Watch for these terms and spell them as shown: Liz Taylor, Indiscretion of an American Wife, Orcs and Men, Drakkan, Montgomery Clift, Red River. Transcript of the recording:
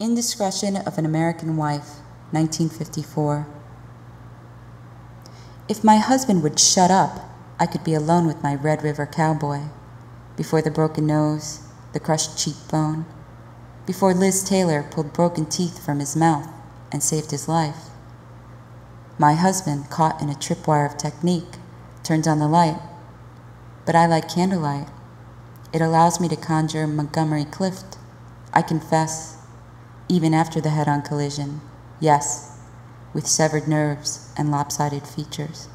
Indiscretion of an American Wife, 1954. If my husband would shut up, I could be alone with my Red River cowboy, before the broken nose, the crushed cheekbone, before Liz Taylor pulled broken teeth from his mouth and saved his life. My husband, caught in a tripwire of technique, turned on the light, but I like candlelight. It allows me to conjure Montgomery Clift, I confess, even after the head-on collision, yes, with severed nerves and lopsided features.